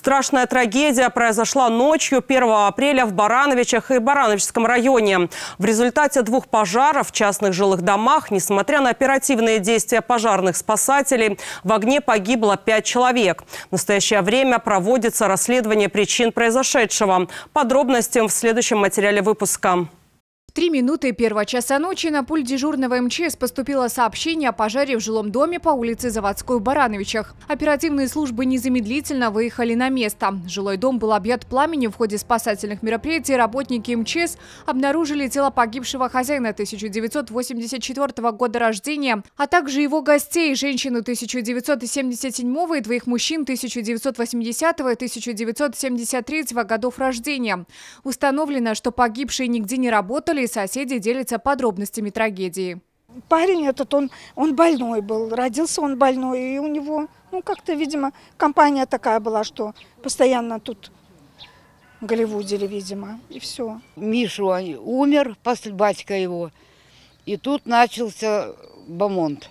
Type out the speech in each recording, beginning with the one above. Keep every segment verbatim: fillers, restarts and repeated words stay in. Страшная трагедия произошла ночью первого апреля в Барановичах и Барановичском районе. В результате двух пожаров в частных жилых домах, несмотря на оперативные действия пожарных спасателей, в огне погибло пять человек. В настоящее время проводится расследование причин произошедшего. Подробности в следующем материале выпуска. В три минуты первого часа ночи на пульт дежурного эм че эс поступило сообщение о пожаре в жилом доме по улице Заводской в Барановичах. Оперативные службы незамедлительно выехали на место. Жилой дом был объят пламенем. В ходе спасательных мероприятий работники эм че эс обнаружили тело погибшего хозяина тысяча девятьсот восемьдесят четвёртого года рождения, а также его гостей, женщину тысяча девятьсот семьдесят седьмого и двоих мужчин тысяча девятьсот восьмидесятого и тысяча девятьсот семьдесят третьего годов рождения. Установлено, что погибшие нигде не работали, и соседи делятся подробностями трагедии. Парень этот, он, он больной был, родился он больной, и у него, ну как-то, видимо, компания такая была, что постоянно тут в Голливуде, видимо, и все. Мишу умер, после батька его, и тут начался бомонд.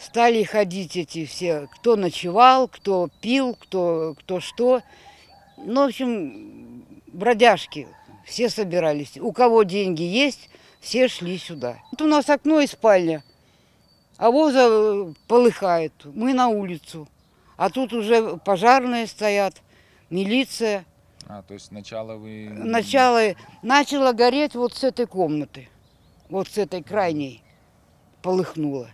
Стали ходить эти все, кто ночевал, кто пил, кто, кто что. Ну, в общем, бродяжки. Все собирались. У кого деньги есть, все шли сюда. Вот у нас окно и спальня, а воза полыхает. Мы на улицу. А тут уже пожарные стоят, милиция. А, то есть сначала вы... Начало, начало гореть вот с этой комнаты. Вот с этой крайней полыхнуло.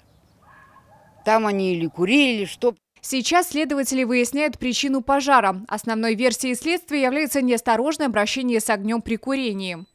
Там они или курили, или что. Сейчас следователи выясняют причину пожара. Основной версией следствия является неосторожное обращение с огнем при курении.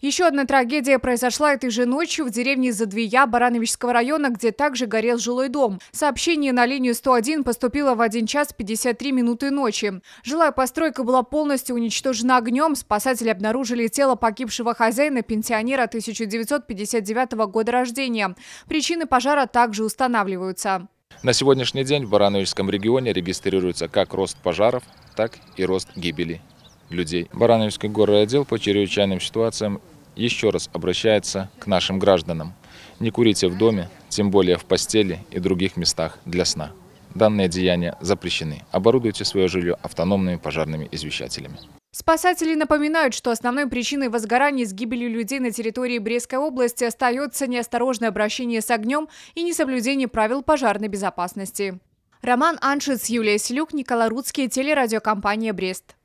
Еще одна трагедия произошла этой же ночью в деревне Задвия Барановичского района, где также горел жилой дом. Сообщение на линию сто один поступило в один час пятьдесят три минуты ночи. Жилая постройка была полностью уничтожена огнем. Спасатели обнаружили тело погибшего хозяина, пенсионера тысяча девятьсот пятьдесят девятого года рождения. Причины пожара также устанавливаются. На сегодняшний день в Барановичском регионе регистрируется как рост пожаров, так и рост гибели людей. Барановичский городотдел по чрезвычайным ситуациям еще раз обращается к нашим гражданам. Не курите в доме, тем более в постели и других местах для сна. Данные деяния запрещены. Оборудуйте свое жилье автономными пожарными извещателями. Спасатели напоминают, что основной причиной возгорания с гибелью людей на территории Брестской области остается неосторожное обращение с огнем и несоблюдение правил пожарной безопасности. Роман Аншиц, Юлия Селюк, Никола Рудский, телерадиокомпания «Брест».